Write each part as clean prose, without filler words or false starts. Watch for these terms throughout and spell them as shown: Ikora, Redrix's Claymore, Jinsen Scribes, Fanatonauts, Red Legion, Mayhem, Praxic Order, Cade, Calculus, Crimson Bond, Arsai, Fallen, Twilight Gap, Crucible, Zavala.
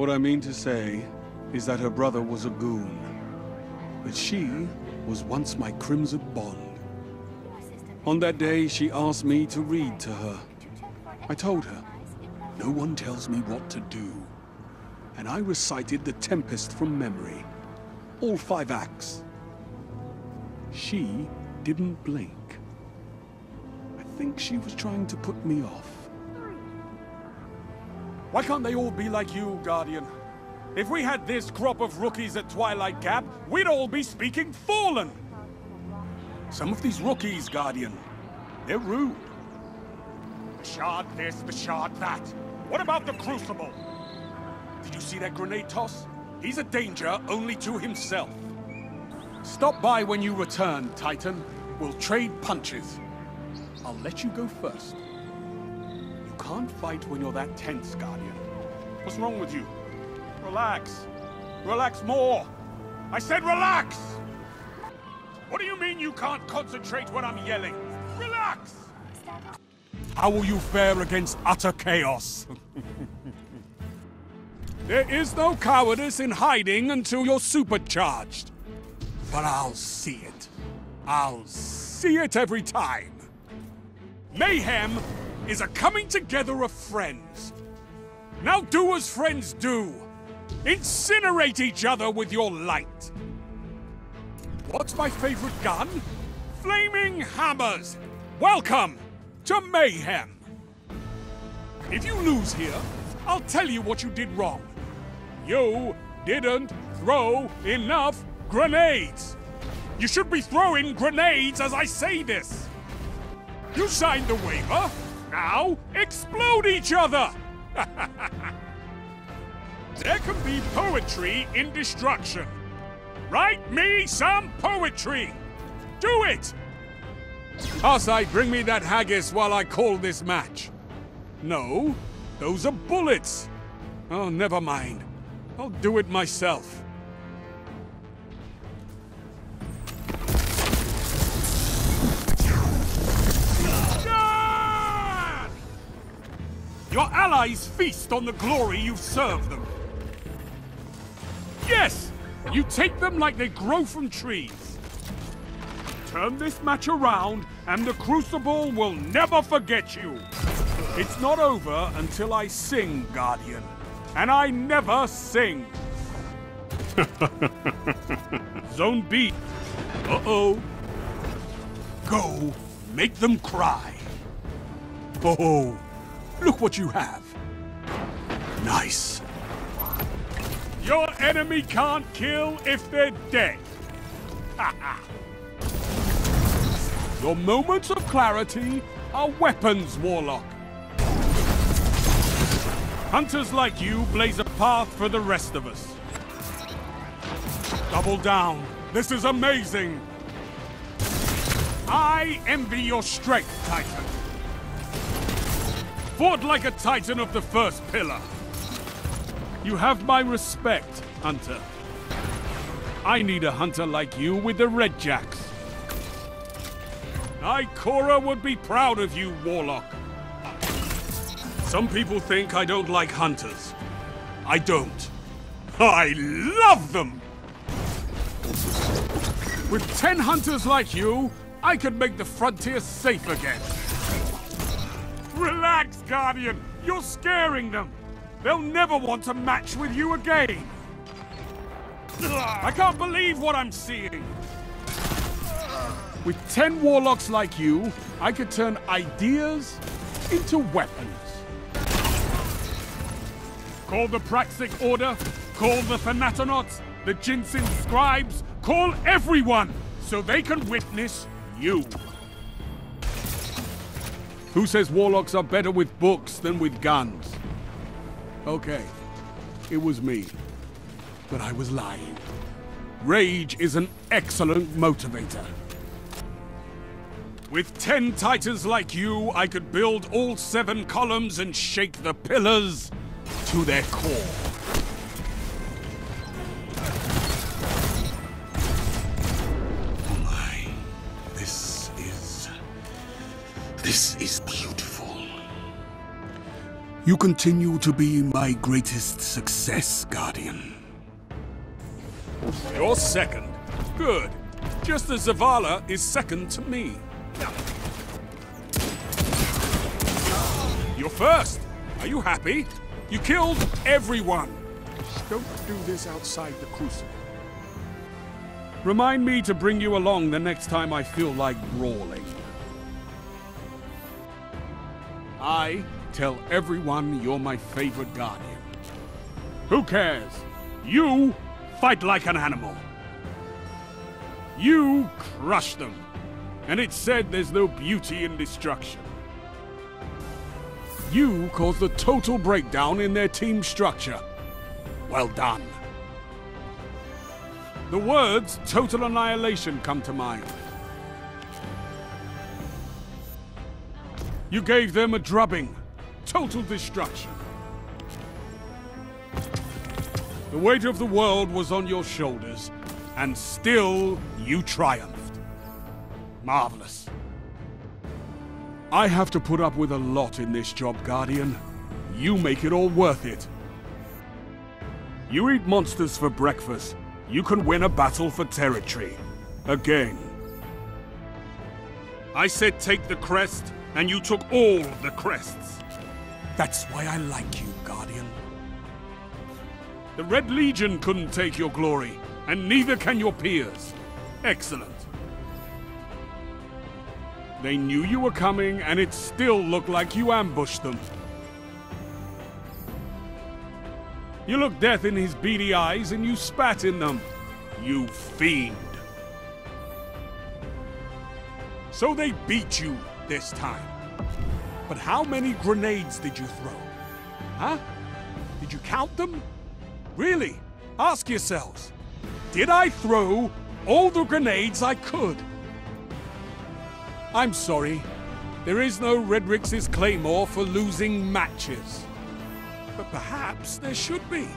What I mean to say is that her brother was a goon. But she was once my Crimson Bond. On that day, she asked me to read to her. I told her, no one tells me what to do. And I recited The Tempest from memory. All 5 acts. She didn't blink. I think she was trying to put me off. Why can't they all be like you, Guardian? If we had this crop of rookies at Twilight Gap, we'd all be speaking Fallen! Some of these rookies, Guardian, they're rude. The shard this, the shard that. What about the Crucible? Did you see that grenade toss? He's a danger only to himself. Stop by when you return, Titan. We'll trade punches. I'll let you go first. You can't fight when you're that tense, Guardian. What's wrong with you? Relax. Relax more. I said relax! What do you mean you can't concentrate when I'm yelling? Relax! How will you fare against utter chaos? There is no cowardice in hiding until you're supercharged. But I'll see it. I'll see it every time. Mayhem is a coming together of friends. Now do as friends do. Incinerate each other with your light. What's my favorite gun? Flaming hammers. Welcome to Mayhem. If you lose here, I'll tell you what you did wrong. You didn't throw enough grenades. You should be throwing grenades as I say this. You signed the waiver. Now, explode each other! There can be poetry in destruction. Write me some poetry! Do it! Arsai, bring me that haggis while I call this match. No, those are bullets. Oh, never mind. I'll do it myself. Your allies feast on the glory you serve them. Yes! You take them like they grow from trees. Turn this match around, and the Crucible will never forget you. It's not over until I sing, Guardian. And I never sing. Zone B. Uh-oh. Go, make them cry. Oh. Look what you have. Nice. Your enemy can't kill if they're dead. Your moments of clarity are weapons, Warlock. Hunters like you blaze a path for the rest of us. Double down. This is amazing. I envy your strength, Titan. Fought like a Titan of the first pillar. You have my respect, Hunter. I need a Hunter like you with the Red Jacks. Ikora would be proud of you, Warlock. Some people think I don't like Hunters. I don't. I love them! With 10 Hunters like you, I could make the frontier safe again. Relax, Guardian! You're scaring them! They'll never want to match with you again! I can't believe what I'm seeing! With 10 Warlocks like you, I could turn ideas into weapons. Call the Praxic Order, call the Fanatonauts, the Jinsen Scribes, call everyone so they can witness you! Who says Warlocks are better with books than with guns? Okay, it was me, but I was lying. Rage is an excellent motivator. With 10 Titans like you, I could build all 7 columns and shake the pillars to their core. Oh my, this is beautiful. You continue to be my greatest success, Guardian. You're second. Good. Just as Zavala is second to me. You're first. Are you happy? You killed everyone. Don't do this outside the Crucible. Remind me to bring you along the next time I feel like brawling. I tell everyone you're my favorite guardian. Who cares? You fight like an animal. You crush them. And it's said there's no beauty in destruction. You caused a total breakdown in their team structure. Well done. The words total annihilation come to mind. You gave them a drubbing. Total destruction. The weight of the world was on your shoulders, and still you triumphed. Marvelous. I have to put up with a lot in this job, Guardian. You make it all worth it. You eat monsters for breakfast. You can win a battle for territory. Again. I said take the crest, and you took all the crests. That's why I like you, Guardian. The Red Legion couldn't take your glory, and neither can your peers. Excellent. They knew you were coming, and it still looked like you ambushed them. You looked death in his beady eyes, and you spat in them. You fiend. So they beat you this time. But how many grenades did you throw? Huh? Did you count them? Really? Ask yourselves. Did I throw all the grenades I could? I'm sorry. There is no Redrix's Claymore for losing matches. But perhaps there should be.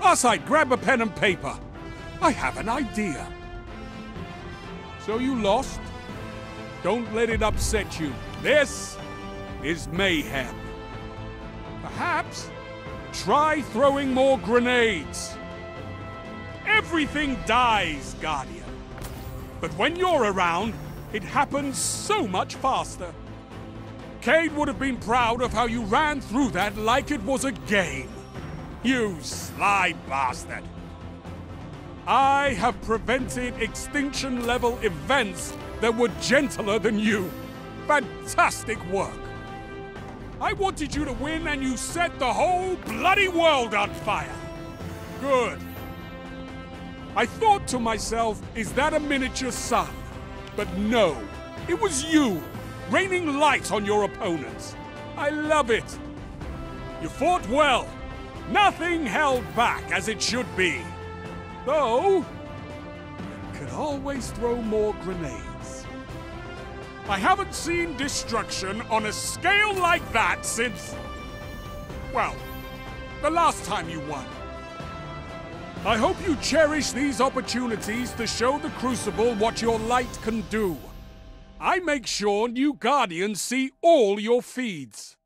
Arsai, grab a pen and paper. I have an idea. So you lost? Don't let it upset you. This is Mayhem. Perhaps try throwing more grenades. Everything dies, Guardian. But when you're around, it happens so much faster. Cade would have been proud of how you ran through that like it was a game. You sly bastard. I have prevented extinction-level events that were gentler than you. Fantastic work. I wanted you to win, and you set the whole bloody world on fire. Good. I thought to myself, is that a miniature sun? But no, it was you, raining light on your opponents. I love it. You fought well. Nothing held back, as it should be. Though, you could always throw more grenades. I haven't seen destruction on a scale like that since, well, the last time you won. I hope you cherish these opportunities to show the Crucible what your light can do. I make sure new Guardians see all your feeds.